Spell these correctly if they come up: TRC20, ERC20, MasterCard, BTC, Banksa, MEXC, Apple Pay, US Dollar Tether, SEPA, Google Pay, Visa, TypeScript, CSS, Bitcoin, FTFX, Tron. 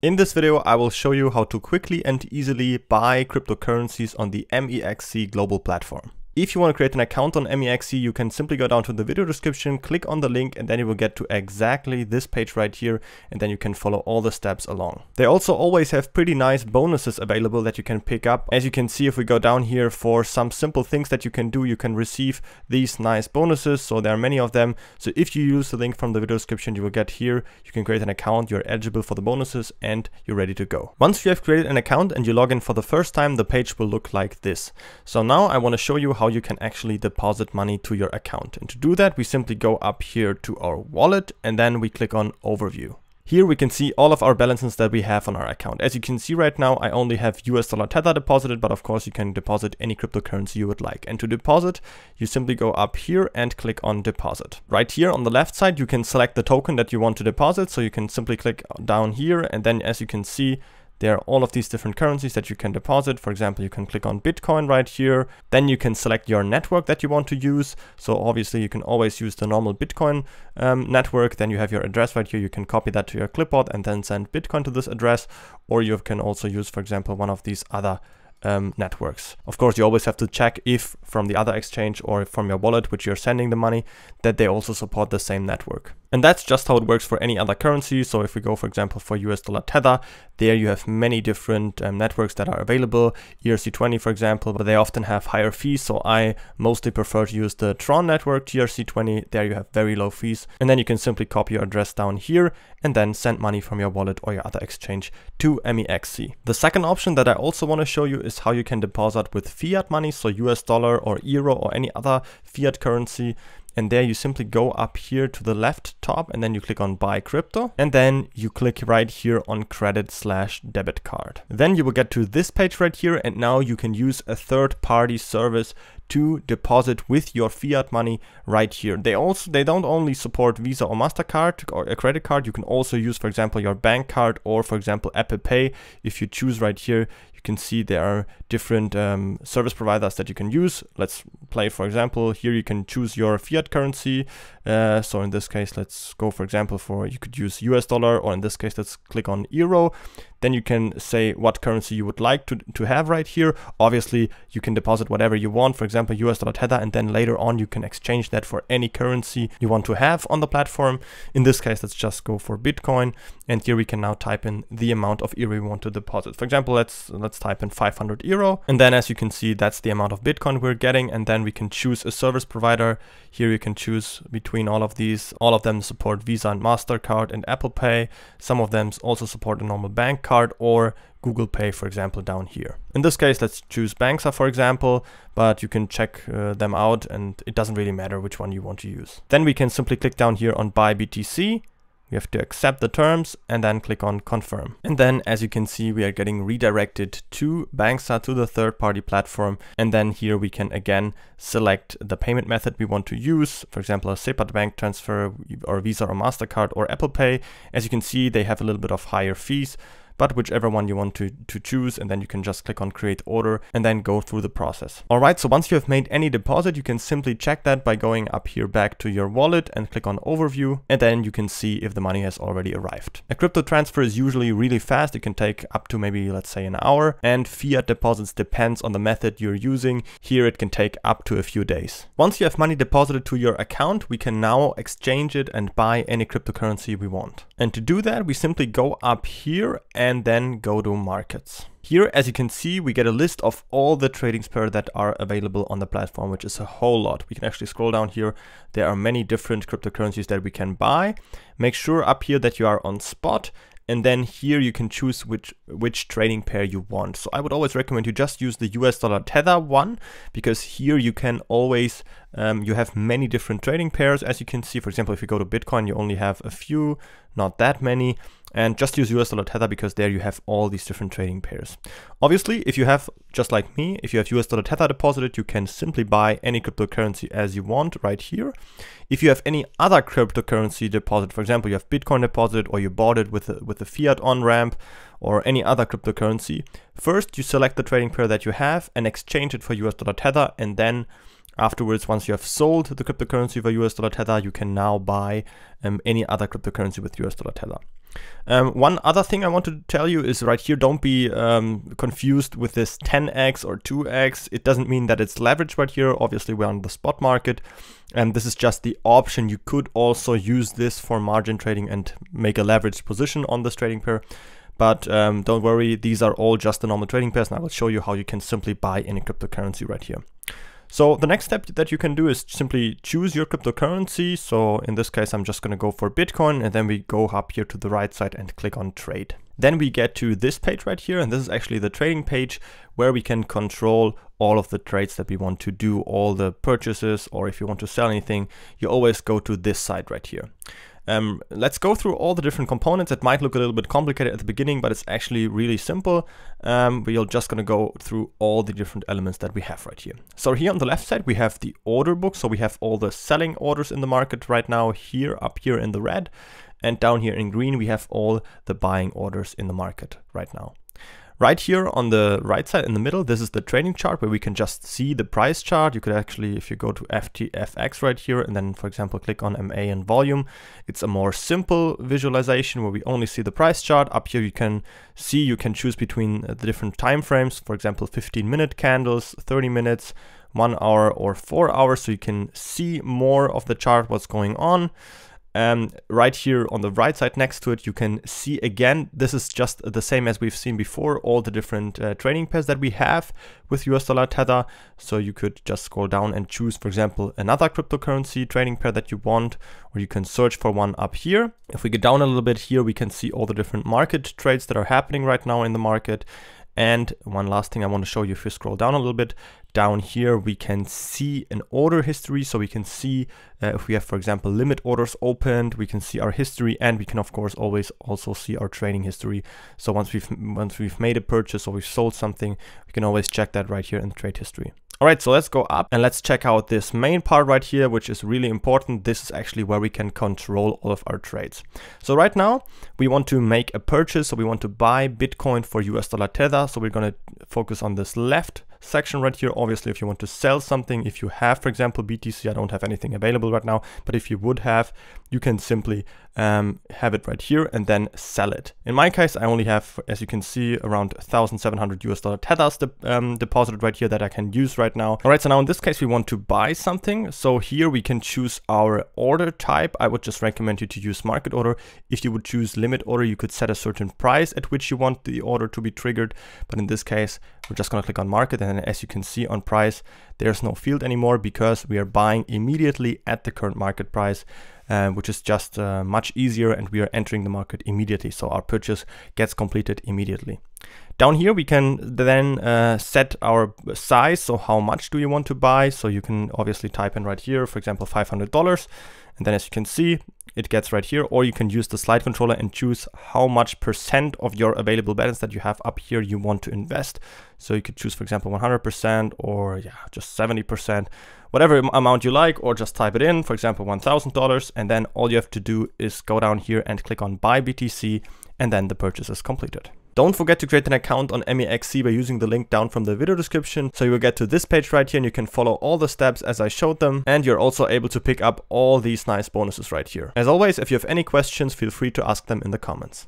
In this video, I will show you how to quickly and easily buy cryptocurrencies on the MEXC global platform. If you want to create an account on MEXC, you can simply go down to the video description, click on the link, and then you will get to exactly this page right here, and then you can follow all the steps along. They also always have pretty nice bonuses available that you can pick up. As you can see, if we go down here for some simple things that you can do, you can receive these nice bonuses. So there are many of them. So if you use the link from the video description you will get here, you can create an account, you're eligible for the bonuses, and you're ready to go. Once you have created an account and you log in for the first time, the page will look like this. So now I want to show you how you can actually deposit money to your account. And to do that, we simply go up here to our wallet and then we click on Overview. Here we can see all of our balances that we have on our account. As you can see right now, I only have US dollar tether deposited, but of course you can deposit any cryptocurrency you would like. And to deposit, you simply go up here and click on deposit. Right here on the left side, you can select the token that you want to deposit. So you can simply click down here, and then as you can see, there are all of these different currencies that you can deposit. For example, you can click on Bitcoin right here. Then you can select your network that you want to use. So obviously you can always use the normal Bitcoin network. Then you have your address right here. You can copy that to your clipboard and then send Bitcoin to this address. Or you can also use, for example, one of these other networks. Of course, you always have to check if from the other exchange or from your wallet, which you're sending the money, that they also support the same network. And that's just how it works for any other currency. So if we go, for example, for US dollar tether, there you have many different networks that are available. ERC20, for example, but they often have higher fees. So I mostly prefer to use the Tron network, TRC20. There you have very low fees. And then you can simply copy your address down here and then send money from your wallet or your other exchange to MEXC. The second option that I also want to show you is how you can deposit with fiat money, so US dollar or euro or any other fiat currency. And there you simply go up here to the left top and then you click on buy crypto. And then you click right here on credit/debit card. Then you will get to this page right here. And now you can use a third party service to deposit with your fiat money right here. They don't only support Visa or MasterCard or a credit card. You can also use, for example, your bank card or, for example, Apple Pay. If you choose right here, you can see there are different service providers that you can use. Let's play, for example, here you can choose your fiat currency. So in this case, let's go, for example, you could use US dollar, or in this case, let's click on euro. Then you can say what currency you would like to have right here. Obviously, you can deposit whatever you want, for example, US dollar tether, and then later on you can exchange that for any currency you want to have on the platform. In this case, let's just go for Bitcoin. And here we can now type in the amount of euro we want to deposit. For example, let's type in 500 euro. And then as you can see, that's the amount of Bitcoin we're getting. And then we can choose a service provider. Here you can choose between all of these. All of them support Visa and MasterCard and Apple Pay. Some of them also support a normal bank card or Google Pay, for example, down here. In this case, let's choose Banksa, for example, but you can check them out and it doesn't really matter which one you want to use. Then we can simply click down here on buy BTC. We have to accept the terms and then click on confirm. And then as you can see, we are getting redirected to Banksa, to the third party platform. And then here we can again select the payment method we want to use. For example, a SEPA bank transfer or Visa or MasterCard or Apple Pay. As you can see, they have a little bit of higher fees, but whichever one you want to choose, and then you can just click on create order and then go through the process. All right, so once you have made any deposit, you can simply check that by going up here back to your wallet and click on overview, and then you can see if the money has already arrived. A crypto transfer is usually really fast. It can take up to maybe, let's say, an hour, and fiat deposits depends on the method you're using. Here it can take up to a few days. Once you have money deposited to your account, we can now exchange it and buy any cryptocurrency we want. And to do that, we simply go up here and then go to markets. Here, as you can see, we get a list of all the trading pairs that are available on the platform, which is a whole lot. We can actually scroll down here. There are many different cryptocurrencies that we can buy. Make sure up here that you are on spot. And then here you can choose which trading pair you want. So I would always recommend you just use the US dollar tether one, because here you can always, you have many different trading pairs. As you can see, for example, if you go to Bitcoin, you only have a few, not that many. And just use US dollar tether because there you have all these different trading pairs. Obviously, if you have, just like me, if you have US dollar tether deposited, you can simply buy any cryptocurrency as you want right here. If you have any other cryptocurrency deposit, for example, you have Bitcoin deposit or you bought it with the fiat on-ramp or any other cryptocurrency, first you select the trading pair that you have and exchange it for US dollar tether, and then afterwards, once you have sold the cryptocurrency for US dollar tether, you can now buy any other cryptocurrency with US dollar tether. One other thing I want to tell you is right here, don't be confused with this 10x or 2x. It doesn't mean that it's leverage right here. Obviously, we're on the spot market, and this is just the option. You could also use this for margin trading and make a leveraged position on this trading pair. But don't worry, these are all just the normal trading pairs, and I will show you how you can simply buy any cryptocurrency right here. So the next step that you can do is simply choose your cryptocurrency. So in this case, I'm just going to go for Bitcoin, and then we go up here to the right side and click on trade. Then we get to this page right here, and this is actually the trading page where we can control all of the trades that we want to do, all the purchases, or if you want to sell anything, you always go to this side right here. Let's go through all the different components. It might look a little bit complicated at the beginning, but it's actually really simple. We're just gonna go through all the different elements that we have right here. So here on the left side, we have the order book. So we have all the selling orders in the market right now here, up here in the red, and down here in green, we have all the buying orders in the market right now. Right here on the right side in the middle, this is the trading chart where we can just see the price chart. You could actually, if you go to FTFX right here and then, for example, click on MA and volume, it's a more simple visualization where we only see the price chart. Up here you can see, you can choose between the different time frames, for example, 15-minute candles, 30 minutes, 1 hour or 4 hours, so you can see more of the chart, what's going on. Right here on the right side next to it, you can see again, this is just the same as we've seen before, all the different trading pairs that we have with US Dollar Tether. So you could just scroll down and choose, for example, another cryptocurrency trading pair that you want, or you can search for one up here. If we get down a little bit here, we can see all the different market trades that are happening right now in the market. And one last thing I want to show you, if you scroll down a little bit, down here we can see an order history. So we can see if we have, for example, limit orders opened, we can see our history, and we can of course always also see our trading history. So once we've made a purchase or we've sold something, we can always check that right here in the trade history. All right, so let's go up and let's check out this main part right here, which is really important. This is actually where we can control all of our trades. So right now we want to make a purchase. So we want to buy Bitcoin for US Dollar Tether. So we're going to focus on this left section right here. Obviously, if you want to sell something, if you have, for example, BTC, I don't have anything available right now, but if you would have, you can simply have it right here and then sell it. In my case, I only have, as you can see, around 1,700 US Dollar Tethers deposited right here that I can use right now. All right, so now in this case, we want to buy something. So here we can choose our order type. I would just recommend you to use market order. If you would choose limit order, you could set a certain price at which you want the order to be triggered. But in this case, we're just going to click on market. And as you can see on price, there's no field anymore because we are buying immediately at the current market price, which is just much easier, and we are entering the market immediately. So our purchase gets completed immediately. Down here, we can then set our size. So how much do you want to buy? So you can obviously type in right here, for example, $500. And then as you can see, it gets right here, or you can use the slide controller and choose how much % of your available balance that you have up here you want to invest. So you could choose, for example, 100% or yeah, just 70%, whatever amount you like, or just type it in, for example, $1,000. And then all you have to do is go down here and click on buy BTC, and then the purchase is completed. Don't forget to create an account on MEXC by using the link down from the video description. So you will get to this page right here and you can follow all the steps as I showed them. And you're also able to pick up all these nice bonuses right here. As always, if you have any questions, feel free to ask them in the comments.